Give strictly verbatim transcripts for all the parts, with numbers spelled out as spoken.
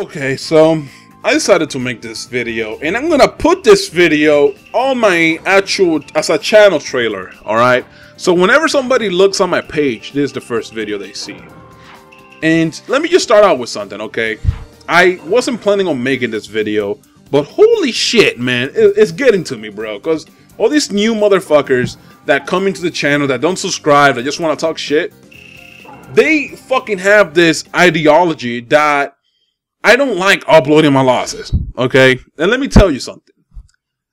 Okay, so I decided to make this video, and I'm gonna put this video on my actual as a channel trailer. All right, so whenever somebody looks on my page, this is the first video they see. And let me just start out with something, okay? I wasn't planning on making this video, but holy shit, man, it's getting to me, bro, because all these new motherfuckers that come into the channel, that don't subscribe, that just want to talk shit, they fucking have this ideology that I don't like uploading my losses, okay? And let me tell you something.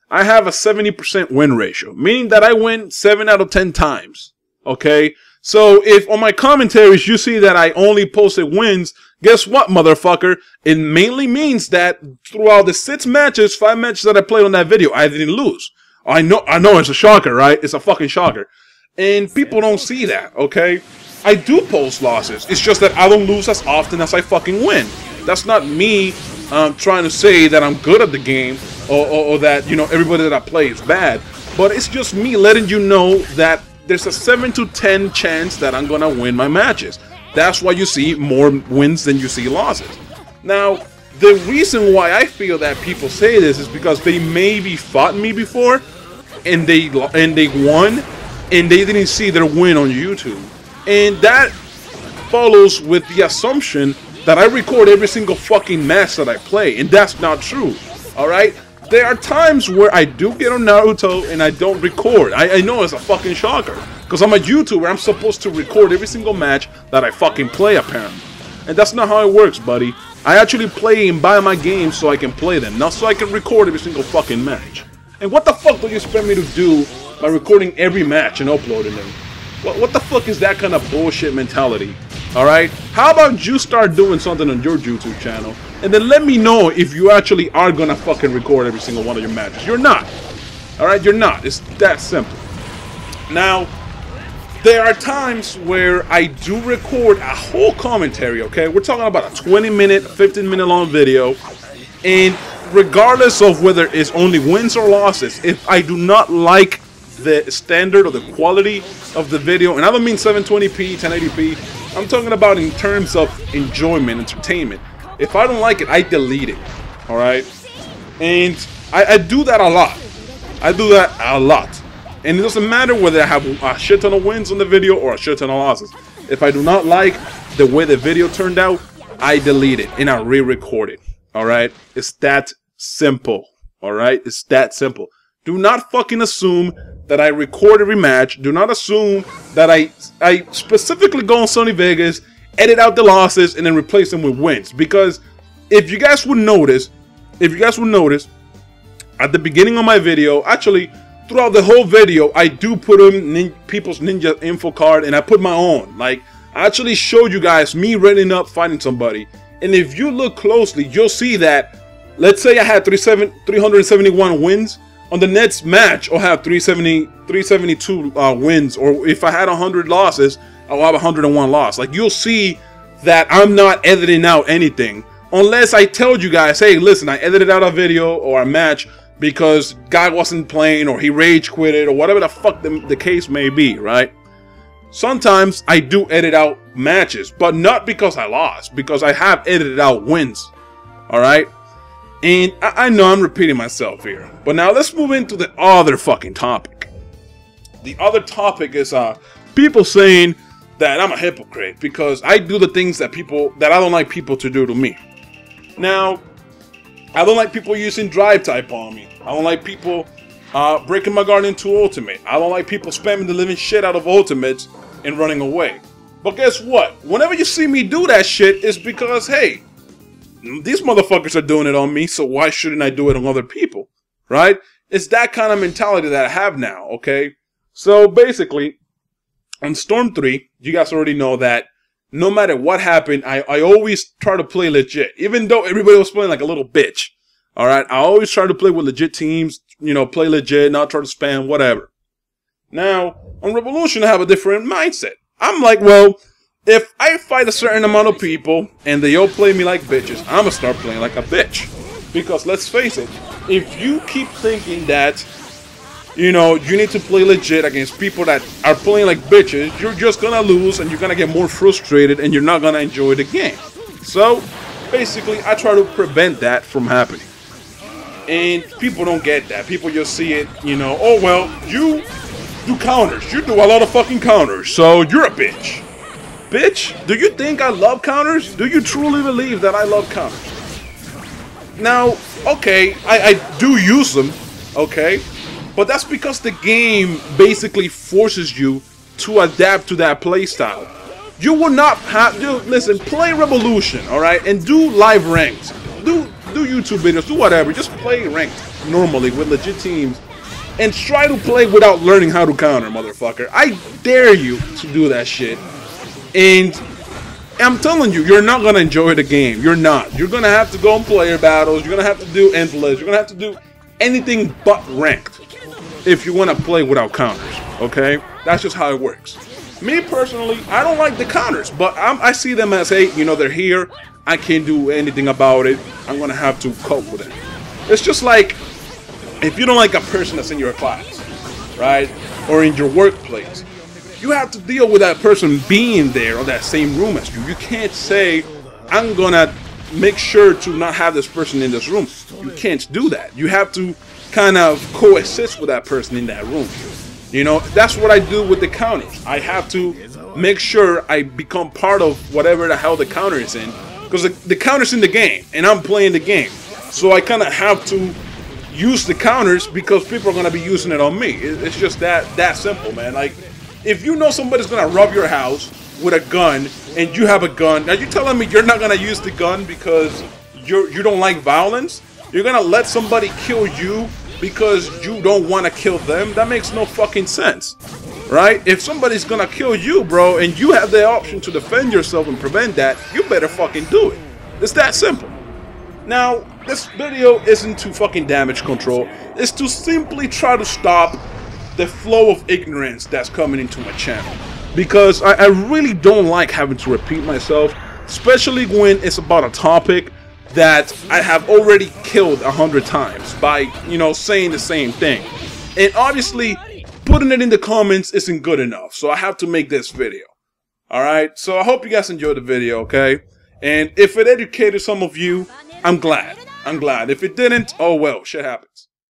I have a seventy percent win ratio, meaning that I win seven out of ten times, okay? So if on my commentaries you see that I only posted wins, guess what, motherfucker? It mainly means that throughout the six matches, five matches that I played on that video, I didn't lose. I know, I know, it's a shocker, right? It's a fucking shocker, and people don't see that. Okay, I do post losses. It's just that I don't lose as often as I fucking win. That's not me um, trying to say that I'm good at the game or, or, or that you know everybody that I play is bad, but it's just me letting you know that there's a seven to ten chance that I'm gonna win my matches. That's why you see more wins than you see losses. Now, the reason why I feel that people say this is because they maybe fought me before and they and they won and they didn't see their win on YouTube. And that follows with the assumption that I record every single fucking match that I play, and that's not true, all right? There are times where I do get on Naruto and I don't record. I, I know it's a fucking shocker, because I'm a YouTuber. I'm supposed to record every single match that I fucking play, apparently. And that's not how it works, buddy. I actually play and buy my games so I can play them, not so I can record every single fucking match. And what the fuck do you expect me to do by recording every match and uploading them? What, what the fuck is that kind of bullshit mentality? Alright? How about you start doing something on your YouTube channel, and then let me know if you actually are gonna fucking record every single one of your matches. You're not. Alright? You're not. It's that simple. Now, there are times where I do record a whole commentary, okay? We're talking about a twenty minute, fifteen minute long video, and regardless of whether it's only wins or losses, if I do not like the standard or the quality of the video, and I don't mean seven twenty p, ten eighty p, I'm talking about in terms of enjoyment, entertainment. If I don't like it, I delete it, all right? And I, I do that a lot. I do that a lot. And it doesn't matter whether I have a shit ton of wins on the video or a shit ton of losses. If I do not like the way the video turned out, I delete it and I re-record it, all right? It's that simple, all right? It's that simple. Do not fucking assume that I record every match. Do not assume that I I specifically go on Sony Vegas, edit out the losses, and then replace them with wins. Because if you guys would notice, if you guys would notice, at the beginning of my video, actually throughout the whole video, I do put in nin people's ninja info card, and I put my own. Like, I actually showed you guys me running up fighting somebody. And if you look closely, you'll see that, let's say I had three hundred seventy-one wins. On the next match, I'll have three seventy, three seventy-two uh, wins, or if I had one hundred losses, I'll have one hundred one loss. Like, you'll see that I'm not editing out anything, unless I tell you guys, hey, listen, I edited out a video or a match because guy wasn't playing or he rage quitted or whatever the fuck the, the case may be, right? Sometimes I do edit out matches, but not because I lost, because I have edited out wins, all right? And I, I know I'm repeating myself here, but now let's move into the other fucking topic. The other topic is uh, people saying that I'm a hypocrite because I do the things that people that I don't like people to do to me. Now, I don't like people using drive type on me. I don't like people uh, breaking my guard into ultimate. I don't like people spamming the living shit out of ultimates and running away. But guess what? Whenever you see me do that shit, it's because, hey, these motherfuckers are doing it on me, so why shouldn't I do it on other people, right? It's that kind of mentality that I have now, okay? So basically, on Storm three, you guys already know that no matter what happened, I, I always try to play legit. Even though everybody was playing like a little bitch, all right? I always try to play with legit teams, you know, play legit, not try to spam, whatever. Now, on Revolution, I have a different mindset. I'm like, well, if I fight a certain amount of people and they all play me like bitches, I'm gonna start playing like a bitch. Because let's face it, if you keep thinking that, you know, you need to play legit against people that are playing like bitches, you're just gonna lose and you're gonna get more frustrated and you're not gonna enjoy the game. So basically, I try to prevent that from happening. And people don't get that. People just see it, you know, oh, well, you do counters. You do a lot of fucking counters, so you're a bitch. Bitch, do you think I love counters? Do you truly believe that I love counters? Now, okay, I, I do use them, okay? But that's because the game basically forces you to adapt to that playstyle. You will not have, dude, listen, play Revolution, alright? And do live ranked. Do, do YouTube videos, do whatever. Just play ranked normally with legit teams. And try to play without learning how to counter, motherfucker. I dare you to do that shit. And I'm telling you, you're not going to enjoy the game. You're not. You're going to have to go and player battles. You're going to have to do endless. You're going to have to do anything but ranked if you want to play without counters, okay? That's just how it works. Me, personally, I don't like the counters, but I'm, I see them as, hey, you know, they're here. I can't do anything about it. I'm going to have to cope with it. It's just like if you don't like a person that's in your class, right, or in your workplace, you have to deal with that person being there or that same room as you. You can't say, I'm going to make sure to not have this person in this room. You can't do that. You have to kind of coexist with that person in that room. You know, that's what I do with the counters. I have to make sure I become part of whatever the hell the counter is in. Because the, the counter's in the game, and I'm playing the game. So I kind of have to use the counters because people are going to be using it on me. It, it's just that, that simple, man. Like, if you know somebody's gonna rob your house with a gun and you have a gun, are you telling me you're not gonna use the gun because you're, you don't like violence? You're gonna let somebody kill you because you don't wanna kill them? That makes no fucking sense, right? If somebody's gonna kill you, bro, and you have the option to defend yourself and prevent that, you better fucking do it. It's that simple. Now, this video isn't to fucking damage control. It's to simply try to stop the flow of ignorance that's coming into my channel, because I, I really don't like having to repeat myself, especially when it's about a topic that I have already killed a hundred times by, you know, saying the same thing. And obviously putting it in the comments isn't good enough, so I have to make this video. All right, so I hope you guys enjoyed the video, okay? And if it educated some of you, I'm glad. I'm glad. If it didn't, oh well, shit happens.